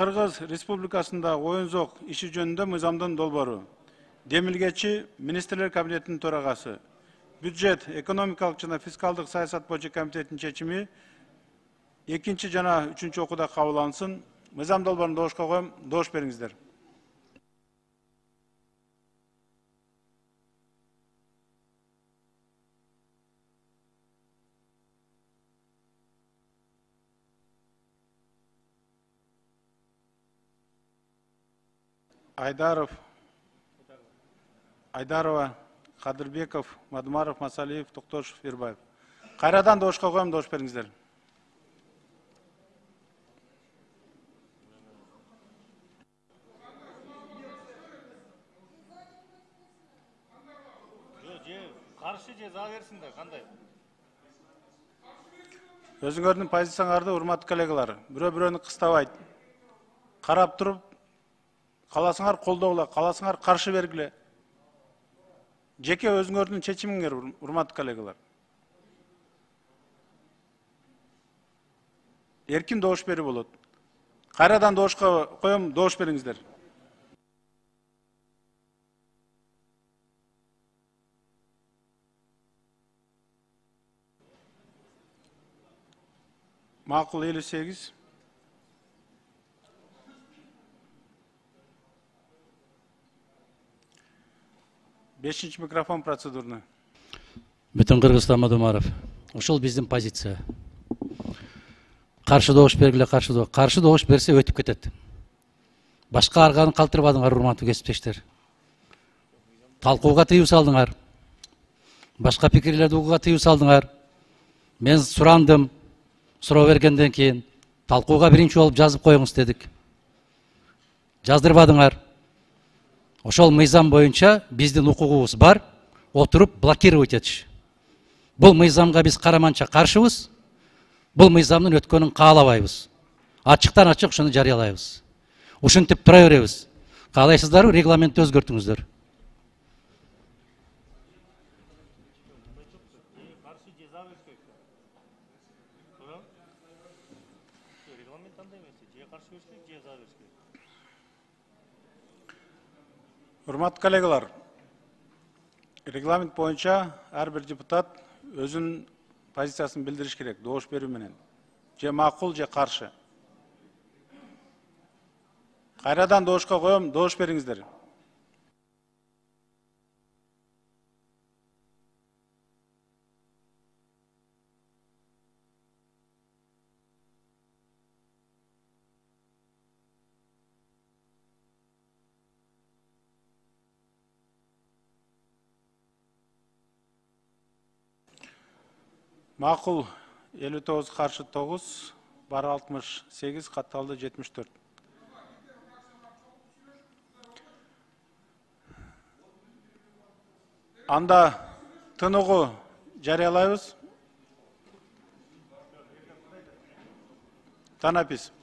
Kırgız Respublikasında oyunzoq işi jönündө mızamdın dolboru, Demirgeçi Ministerler Kabinetinin toragası, Büdjet, Ekonomikalık jana Fiskaldık Sayasat Boyunca Komitetinin çechimi 2-nji jana 3-nji okuda kabılansın. Mızam dolborun doğuşka koyum, doğuş beriңiздер. Aydarova, Кадырбеков, Мадмаров, Масалиев, Туктошев, Ербаев. Кайрадан доошко коем, доош бериңиздер. Каршы же за берсин да, кандай? Өзүңөрдүн позицияңарды, урматтуу коллегалар, бирөө-бирөөнү кыстабайт. Карап туруп қаласыңар қолдаула, қаласыңар қаршы бергіле. Жеке өзіңөрдің шешіміңер, урматтуу коллегалар. Эркин доош берүү болот. Кайрадан доошко коем, доош бериңиздер. Макул 58. Beşinci mikrofon prosedürünü. Bütün Kırgızistan Мадумаров. Uşul bizim pozitsiya. Karşı doğuş bergile, karşı doğuş. Karşı doğuş berse ötüp ketet. Başka arganı kaltırbadılar, urmantı kesipteşler. Talkuuga tıyıu saldılar. Başka pikirlerde okuuga tıyıu saldılar. Men surandım. Suroo bergenden keyin. Talkuuga birinci olup жазып koyuñuz dedik. Жаздырбадыңар. Ошол мыйзам боюнча биздин укугубуз бар, отуруп блокировать этиш. Бул мыйзамга биз караманча каршыбыз. Бул мыйзамдын өткөнүн каалабайбыз. Ачыктан-ачык ушуну жарыялайбыз. Ушинтип тура беребиз. Каалайсыздарбы, регламентти өзгөртүңүздөр. Hürmetli kollegalar, reglament boyunca her bir deputat özün pozisyasını bildiriş gerek, doğuş berümünün. Je makul, je karşı. Kayradan doğuşka koyum, doğuş beriңiздер. Ma'qul 59 qarşı 9, bar 68, qataldı 74. Anda tınığı jarıyalayız. Tanapis.